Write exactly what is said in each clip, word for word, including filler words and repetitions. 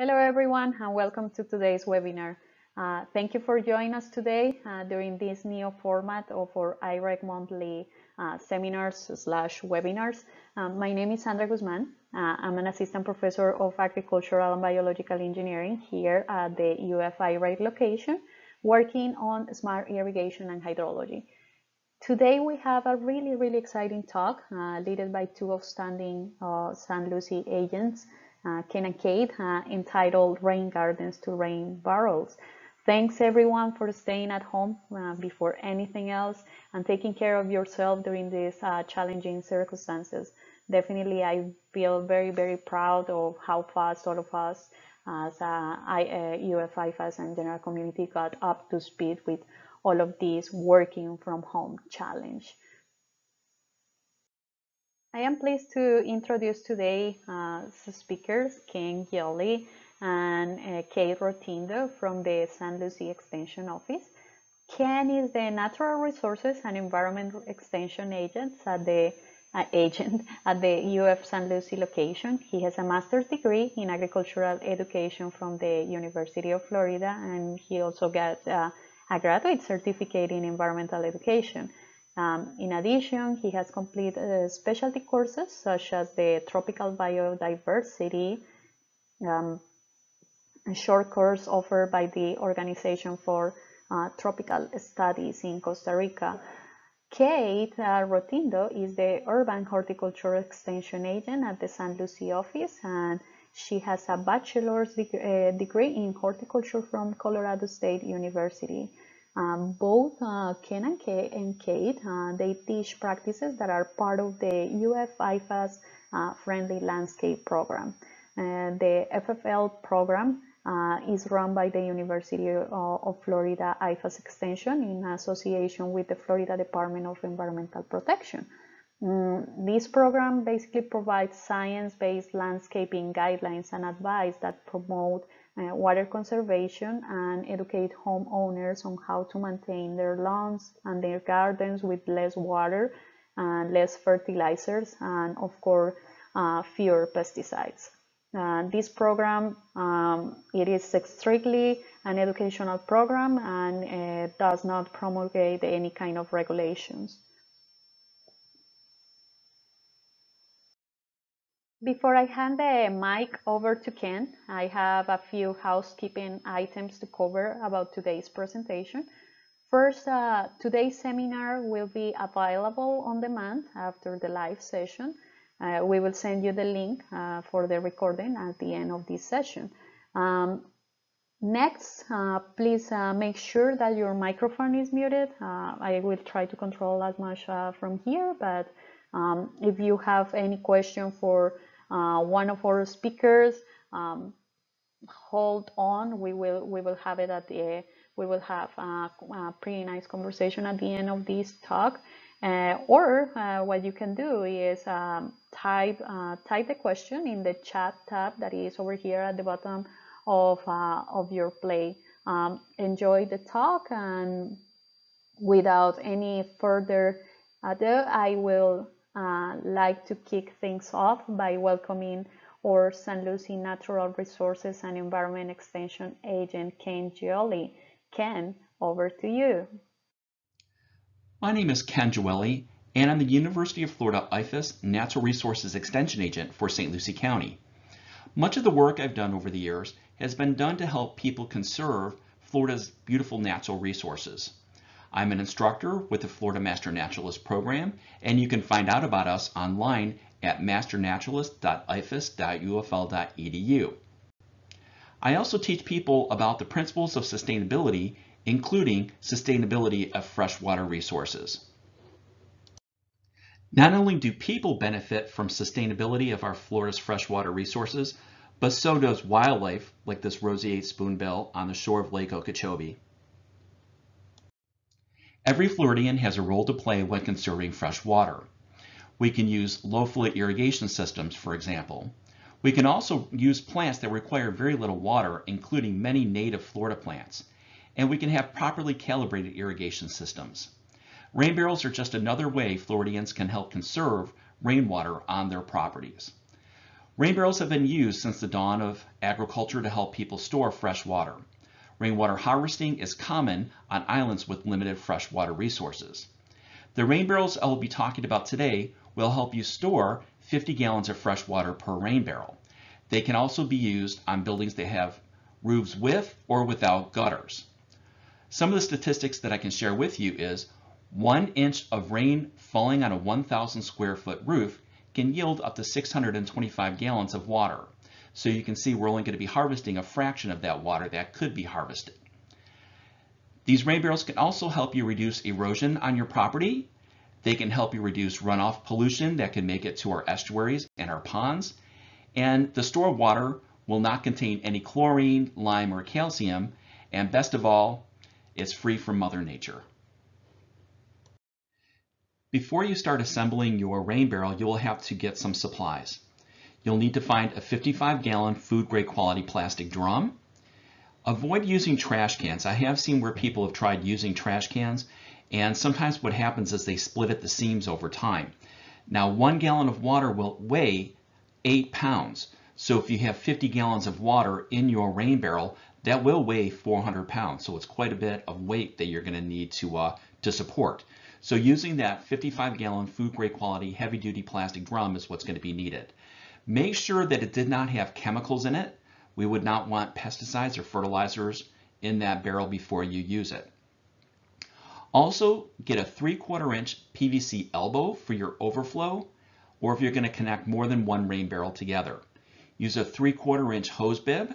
Hello everyone and welcome to today's webinar. Uh, thank you for joining us today uh, during this new format of our I R E C monthly uh, seminars slash webinars. Um, my name is Sandra Guzman. Uh, I'm an assistant professor of agricultural and biological engineering here at the U F I R E C location, working on smart irrigation and hydrology. Today we have a really, really exciting talk uh, led by two outstanding uh, Saint Lucie agents, Uh, Ken and Kate, uh, entitled Rain Gardens to Rain Barrels. Thanks everyone for staying at home uh, before anything else and taking care of yourself during these uh, challenging circumstances. Definitely I feel very, very proud of how fast all of us as uh, I, uh, U F I F A S and general community got up to speed with all of this working from home challenge. I am pleased to introduce today uh, speakers Ken Gioeli and uh, Kate Rotindo from the Saint Lucie Extension Office. Ken is the Natural Resources and Environment Extension Agent at the, uh, agent at the U F Saint Lucie location. He has a master's degree in agricultural education from the University of Florida, and he also got uh, a graduate certificate in environmental education. Um, in addition, he has completed uh, specialty courses such as the Tropical Biodiversity, um, a short course offered by the Organization for uh, Tropical Studies in Costa Rica. Kate uh, Rotindo is the Urban Horticulture Extension Agent at the Saint Lucie office, and she has a bachelor's deg uh, degree in horticulture from Colorado State University. Um, both uh, Ken and Kate, and Kate uh, they teach practices that are part of the U F I F A S uh, Friendly Landscape Program. And the F F L program uh, is run by the University of Florida I F A S Extension in association with the Florida Department of Environmental Protection. Mm, this program basically provides science-based landscaping guidelines and advice that promote Uh, water conservation and educate homeowners on how to maintain their lawns and their gardens with less water and less fertilizers and, of course, uh, fewer pesticides. Uh, this program, um, it is strictly an educational program and uh, does not promulgate any kind of regulations. Before I hand the mic over to Ken, I have a few housekeeping items to cover about today's presentation. First, uh, today's seminar will be available on demand after the live session. Uh, we will send you the link uh, for the recording at the end of this session. Um, next, uh, please uh, make sure that your microphone is muted. Uh, I will try to control as much uh, from here, but um, if you have any question for Uh, one of our speakers, um, hold on. We will we will have it at the we will have a, a pretty nice conversation at the end of this talk. Uh, or uh, what you can do is um, type uh, type the question in the chat tab that is over here at the bottom of uh, of your play. Um, enjoy the talk, and without any further ado, I will. Uh, like to kick things off by welcoming our Saint Lucie Natural Resources and Environment Extension Agent Ken Gioeli. Ken, over to you. My name is Ken Gioeli, and I'm the University of Florida I F A S Natural Resources Extension Agent for Saint Lucie County. Much of the work I've done over the years has been done to help people conserve Florida's beautiful natural resources. I'm an instructor with the Florida Master Naturalist program, and you can find out about us online at master naturalist dot I F A S dot U F L dot E D U. I also teach people about the principles of sustainability, including sustainability of freshwater resources. Not only do people benefit from sustainability of our Florida's freshwater resources, but so does wildlife like this roseate spoonbill on the shore of Lake Okeechobee. Every Floridian has a role to play when conserving fresh water. We can use low-flow irrigation systems, for example. We can also use plants that require very little water, including many native Florida plants. And we can have properly calibrated irrigation systems. Rain barrels are just another way Floridians can help conserve rainwater on their properties. Rain barrels have been used since the dawn of agriculture to help people store fresh water. Rainwater harvesting is common on islands with limited freshwater resources. The rain barrels I will be talking about today will help you store fifty gallons of fresh water per rain barrel. They can also be used on buildings that have roofs with or without gutters. Some of the statistics that I can share with you is one inch of rain falling on a one thousand square foot roof can yield up to six hundred twenty-five gallons of water. So you can see we're only going to be harvesting a fraction of that water that could be harvested. These rain barrels can also help you reduce erosion on your property. They can help you reduce runoff pollution that can make it to our estuaries and our ponds. And the stored water will not contain any chlorine, lime, or calcium. And best of all, it's free from Mother Nature. Before you start assembling your rain barrel, you will have to get some supplies. You'll need to find a fifty-five gallon food grade quality plastic drum. Avoid using trash cans. I have seen where people have tried using trash cans, and sometimes what happens is they split at the seams over time. Now, one gallon of water will weigh eight pounds. So if you have fifty gallons of water in your rain barrel, that will weigh four hundred pounds. So it's quite a bit of weight that you're gonna need to, uh, to support. So using that fifty-five gallon food grade quality heavy duty plastic drum is what's gonna be needed. Make sure that it did not have chemicals in it. We would not want pesticides or fertilizers in that barrel before you use it. Also, get a three quarter inch P V C elbow for your overflow, or if you're going to connect more than one rain barrel together. Use a three quarter inch hose bib,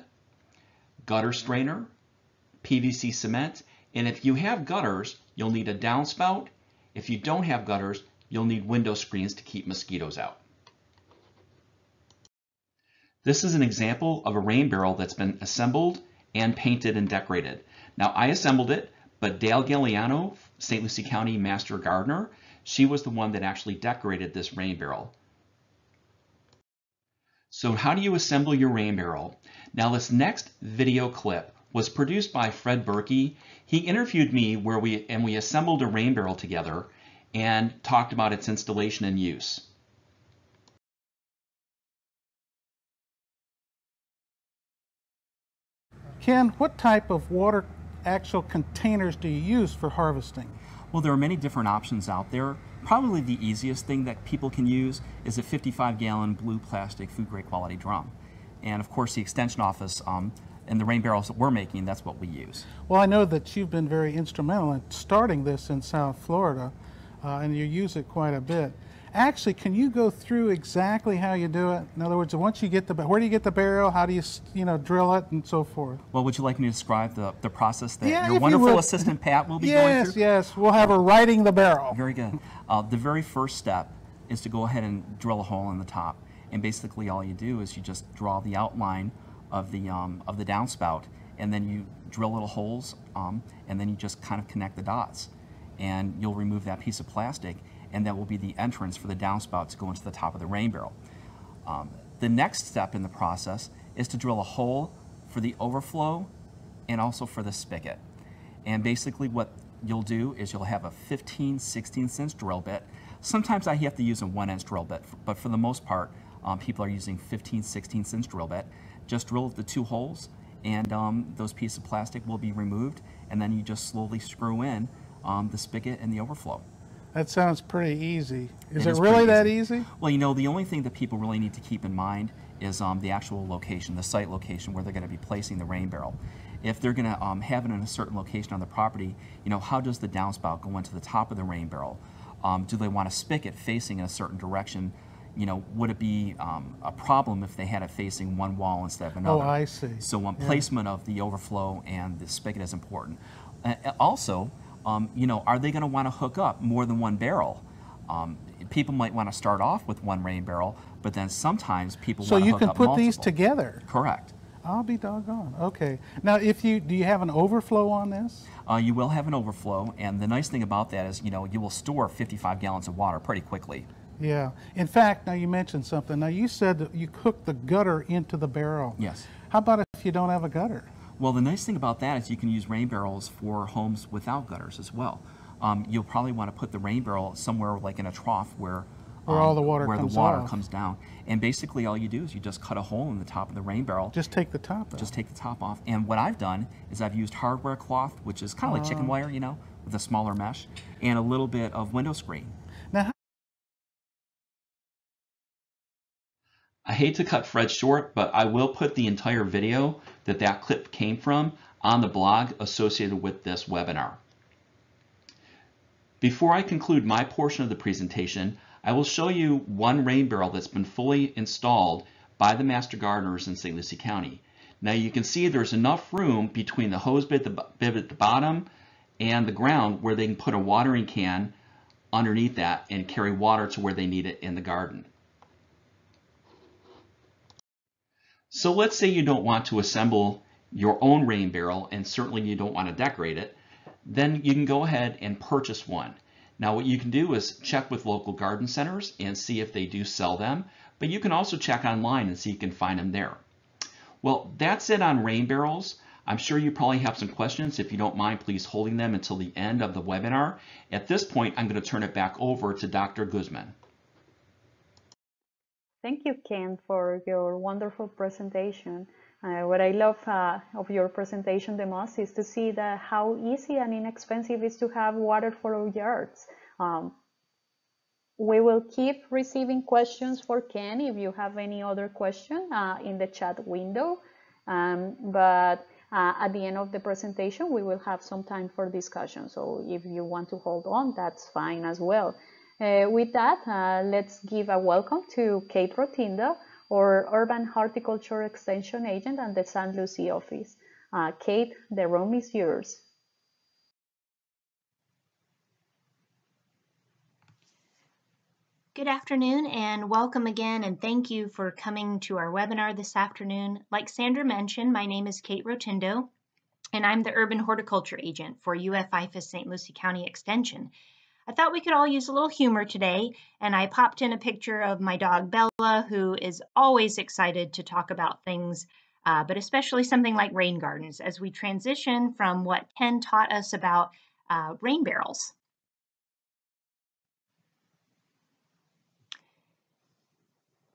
gutter strainer, P V C cement, and if you have gutters, you'll need a downspout. If you don't have gutters, you'll need window screens to keep mosquitoes out. This is an example of a rain barrel that's been assembled and painted and decorated. Now, I assembled it, but Dale Galliano, Saint Lucie County Master Gardener, she was the one that actually decorated this rain barrel. So how do you assemble your rain barrel? Now, this next video clip was produced by Fred Berkey. He interviewed me where we and we assembled a rain barrel together and talked about its installation and use. Ken, what type of water actual containers do you use for harvesting? Well, there are many different options out there. Probably the easiest thing that people can use is a fifty-five gallon blue plastic food grade quality drum. And of course, the Extension Office um, and the rain barrels that we're making, that's what we use. Well, I know that you've been very instrumental in starting this in South Florida, uh, and you use it quite a bit. Actually, can you go through exactly how you do it? In other words, once you get the, where do you get the barrel? How do you, you know, drill it and so forth? Well, would you like me to describe the, the process that yeah, your wonderful you assistant Pat will be yes, going through? Yes, yes, we'll have her writing the barrel. Very good. Uh, the very first step is to go ahead and drill a hole in the top, and basically all you do is you just draw the outline of the um, of the downspout, and then you drill little holes, um, and then you just kind of connect the dots, and you'll remove that piece of plastic. And that will be the entrance for the downspout to go into the top of the rain barrel. Um, the next step in the process is to drill a hole for the overflow and also for the spigot. And basically what you'll do is you'll have a fifteen sixteenths inch drill bit. Sometimes I have to use a one inch drill bit, but for the most part, um, people are using fifteen sixteenths inch drill bit. Just drill the two holes, and um, those pieces of plastic will be removed, and then you just slowly screw in um, the spigot and the overflow. That sounds pretty easy. Is it really that easy? Well, you know, the only thing that people really need to keep in mind is um, the actual location, the site location where they're going to be placing the rain barrel. If they're going to um, have it in a certain location on the property, you know, how does the downspout go into the top of the rain barrel? Um, do they want a spigot facing in a certain direction? You know, would it be um, a problem if they had it facing one wall instead of another? Oh, I see. So um, yeah. Placement of the overflow and the spigot is important. Uh, also, Um, you know, are they going to want to hook up more than one barrel? Um, people might want to start off with one rain barrel, but then sometimes people want to hook up multiple. So you can put these together? Correct. I'll be doggone. Okay. Now, if you do you have an overflow on this? Uh, you will have an overflow, and the nice thing about that is, you know, you will store fifty-five gallons of water pretty quickly. Yeah. In fact, now you mentioned something. Now, you said that you cook the gutter into the barrel. Yes. How about if you don't have a gutter? Well, the nice thing about that is you can use rain barrels for homes without gutters as well. Um, you'll probably want to put the rain barrel somewhere like in a trough where Where um, all the water where comes the water off. comes down. And basically all you do is you just cut a hole in the top of the rain barrel. Just take the top off. Just take the top off. And what I've done is I've used hardware cloth, which is kind of oh. like chicken wire, you know, with a smaller mesh, and a little bit of window screen. Now, I hate to cut Fred short, but I will put the entire video that that clip came from on the blog associated with this webinar. Before I conclude my portion of the presentation, I will show you one rain barrel that's been fully installed by the Master Gardeners in Saint Lucie County. Now you can see there's enough room between the hose bib at the, bib at the bottom and the ground where they can put a watering can underneath that and carry water to where they need it in the garden. So let's say you don't want to assemble your own rain barrel, and certainly you don't want to decorate it, then you can go ahead and purchase one. Now what you can do is check with local garden centers and see if they do sell them, but you can also check online and see if you can find them there. Well, that's it on rain barrels. I'm sure you probably have some questions. If you don't mind, please holding them until the end of the webinar. At this point, I'm going to turn it back over to Doctor Guzman. Thank you, Ken, for your wonderful presentation. Uh, what I love uh, of your presentation the most is to see that how easy and inexpensive it is to have water for our yards. Um, we will keep receiving questions for Ken if you have any other question uh, in the chat window. Um, but uh, at the end of the presentation, we will have some time for discussion. So if you want to hold on, that's fine as well. Uh, with that, uh, let's give a welcome to Kate Rotindo, or Urban Horticulture Extension Agent at the Saint Lucie office. Uh, Kate, the room is yours. Good afternoon and welcome again, and thank you for coming to our webinar this afternoon. Like Sandra mentioned, my name is Kate Rotindo and I'm the Urban Horticulture Agent for U F I F A Saint Lucie County Extension. I thought we could all use a little humor today, and I popped in a picture of my dog Bella, who is always excited to talk about things, uh, but especially something like rain gardens as we transition from what Ken taught us about uh, rain barrels.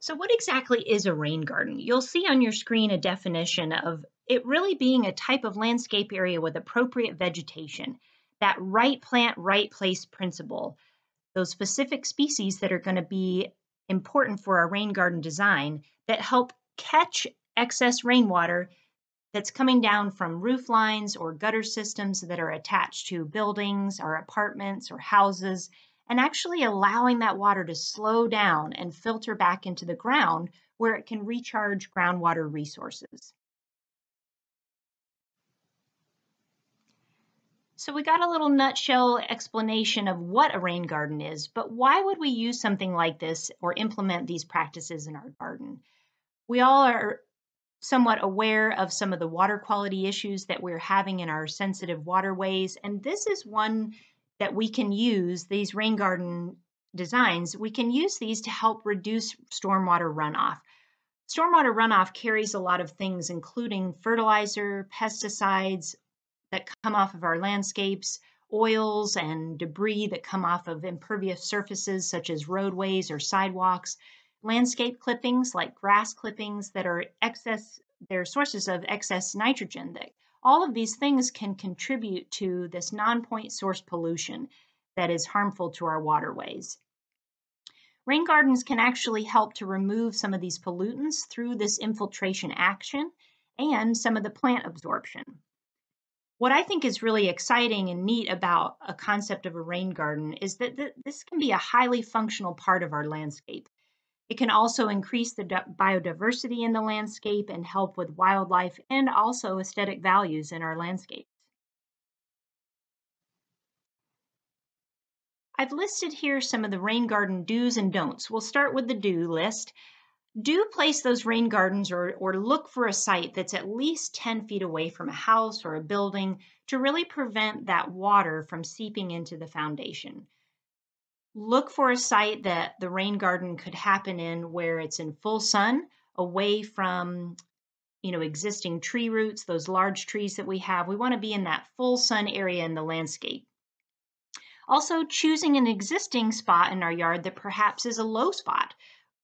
So what exactly is a rain garden? You'll see on your screen a definition of it really being a type of landscape area with appropriate vegetation. That right plant, right place principle, those specific species that are going to be important for our rain garden design that help catch excess rainwater that's coming down from roof lines or gutter systems that are attached to buildings or apartments or houses, and actually allowing that water to slow down and filter back into the ground where it can recharge groundwater resources. So we got a little nutshell explanation of what a rain garden is, but why would we use something like this or implement these practices in our garden? We all are somewhat aware of some of the water quality issues that we're having in our sensitive waterways, and this is one that we can use, these rain garden designs, we can use these to help reduce stormwater runoff. Stormwater runoff carries a lot of things, including fertilizer, pesticides, that come off of our landscapes, oils and debris that come off of impervious surfaces such as roadways or sidewalks, landscape clippings like grass clippings that are excess, they're sources of excess nitrogen. That all of these things can contribute to this non-point source pollution that is harmful to our waterways. Rain gardens can actually help to remove some of these pollutants through this infiltration action and some of the plant absorption. What I think is really exciting and neat about a concept of a rain garden is that th this can be a highly functional part of our landscape. It can also increase the biodiversity in the landscape and help with wildlife and also aesthetic values in our landscapes. I've listed here some of the rain garden do's and don'ts. We'll start with the do list. Do place those rain gardens or, or look for a site that's at least ten feet away from a house or a building to really prevent that water from seeping into the foundation. Look for a site that the rain garden could happen in where it's in full sun, away from you know, existing tree roots, those large trees that we have. We want to be in that full sun area in the landscape. Also, choosing an existing spot in our yard that perhaps is a low spot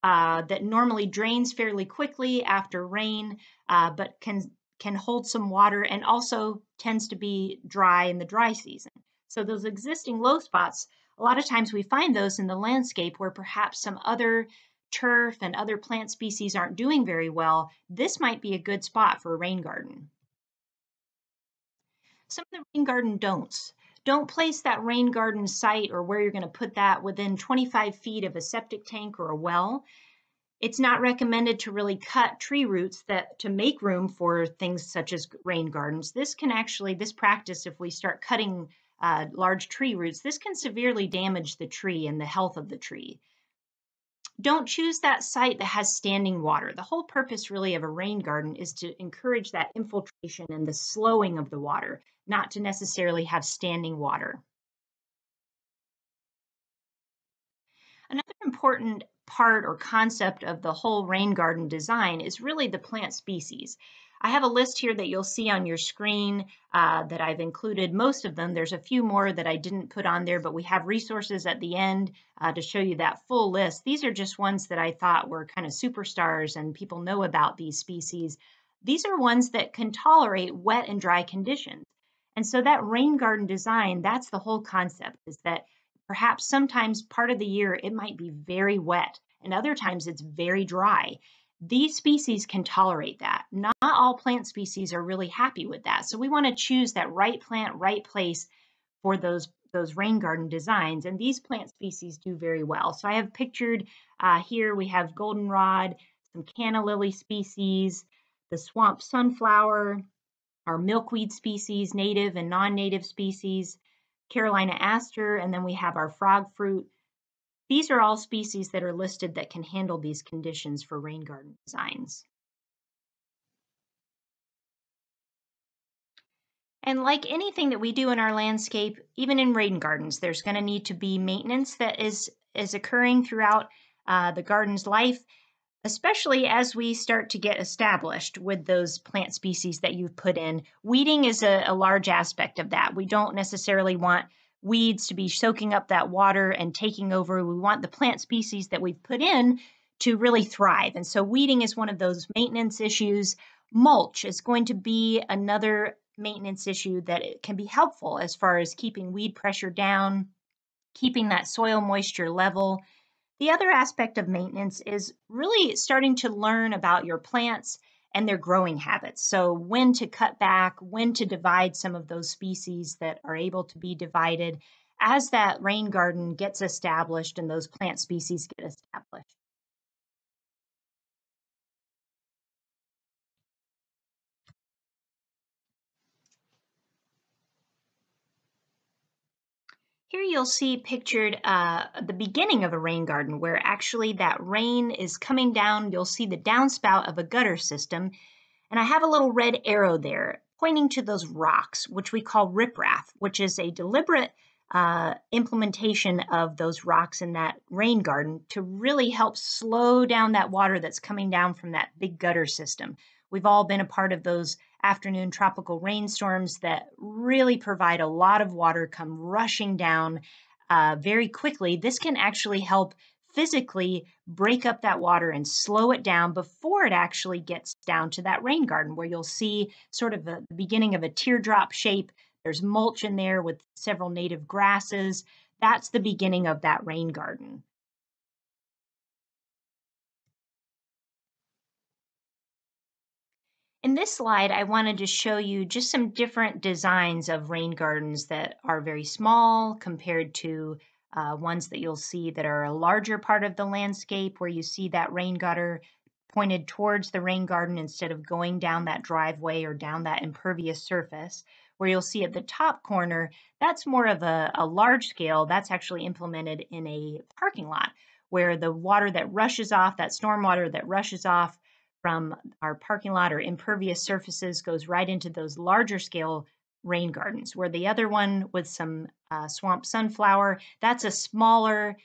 uh, that normally drains fairly quickly after rain, uh, but can, can hold some water and also tends to be dry in the dry season. So those existing low spots, a lot of times we find those in the landscape where perhaps some other turf and other plant species aren't doing very well. This might be a good spot for a rain garden. Some of the rain garden don'ts. Don't place that rain garden site or where you're going to put that within twenty-five feet of a septic tank or a well. It's not recommended to really cut tree roots that to make room for things such as rain gardens. This can actually, this practice, if we start cutting uh, large tree roots, this can severely damage the tree and the health of the tree. Don't choose that site that has standing water. The whole purpose really of a rain garden is to encourage that infiltration and the slowing of the water, not to necessarily have standing water. Another important part or concept of the whole rain garden design is really the plant species. I have a list here that you'll see on your screen uh, that I've included most of them. There's a few more that I didn't put on there, but we have resources at the end uh, to show you that full list. These are just ones that I thought were kind of superstars and people know about these species. These are ones that can tolerate wet and dry conditions. And so that rain garden design, that's the whole concept, is that perhaps sometimes part of the year it might be very wet and other times it's very dry. These species can tolerate that. Not all plant species are really happy with that. So we want to choose that right plant, right place for those, those rain garden designs. And these plant species do very well. So I have pictured uh, here we have goldenrod, some canna lily species, the swamp sunflower, our milkweed species, native and non-native species, Carolina aster, and then we have our frog fruit. These are all species that are listed that can handle these conditions for rain garden designs. And like anything that we do in our landscape, even in rain gardens, there's going to need to be maintenance that is, is occurring throughout uh, the garden's life, especially as we start to get established with those plant species that you've put in. Weeding is a, a large aspect of that. We don't necessarily want weeds to be soaking up that water and taking over. We want the plant species that we've put in to really thrive. And so weeding is one of those maintenance issues. Mulch is going to be another maintenance issue that it can be helpful as far as keeping weed pressure down, keeping that soil moisture level. The other aspect of maintenance is really starting to learn about your plants and their growing habits. So when to cut back, when to divide some of those species that are able to be divided as that rain garden gets established and those plant species get established. Here you'll see pictured uh, the beginning of a rain garden where actually that rain is coming down. You'll see the downspout of a gutter system. And I have a little red arrow there pointing to those rocks, which we call riprap, which is a deliberate uh, implementation of those rocks in that rain garden to really help slow down that water that's coming down from that big gutter system. We've all been a part of those afternoon tropical rainstorms that really provide a lot of water come rushing down uh, very quickly. This can actually help physically break up that water and slow it down before it actually gets down to that rain garden where you'll see sort of the beginning of a teardrop shape. There's mulch in there with several native grasses. That's the beginning of that rain garden. In this slide, I wanted to show you just some different designs of rain gardens that are very small compared to uh, ones that you'll see that are a larger part of the landscape where you see that rain gutter pointed towards the rain garden instead of going down that driveway or down that impervious surface. Where you'll see at the top corner, that's more of a, a large scale. That's actually implemented in a parking lot where the water that rushes off, that storm water that rushes off from our parking lot or impervious surfaces goes right into those larger scale rain gardens, where the other one with some uh, swamp sunflower, that's a smaller,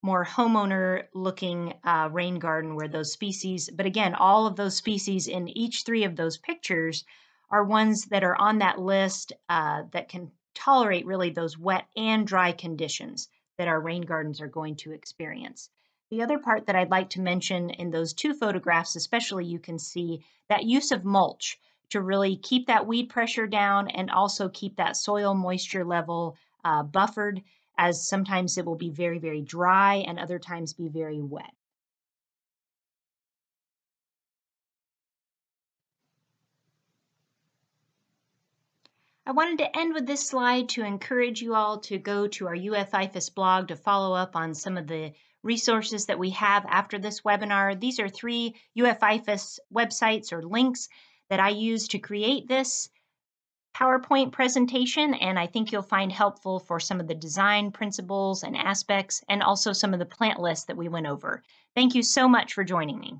more homeowner looking uh, rain garden where those species, but again, all of those species in each three of those pictures are ones that are on that list uh, that can tolerate really those wet and dry conditions that our rain gardens are going to experience. The other part that I'd like to mention in those two photographs, especially, you can see that use of mulch to really keep that weed pressure down and also keep that soil moisture level uh, buffered, as sometimes it will be very, very dry and other times be very wet. I wanted to end with this slide to encourage you all to go to our U F I F A S blog to follow up on some of the resources that we have after this webinar. These are three U F I F A S websites or links that I use to create this PowerPoint presentation, and I think you'll find helpful for some of the design principles and aspects, and also some of the plant lists that we went over. Thank you so much for joining me.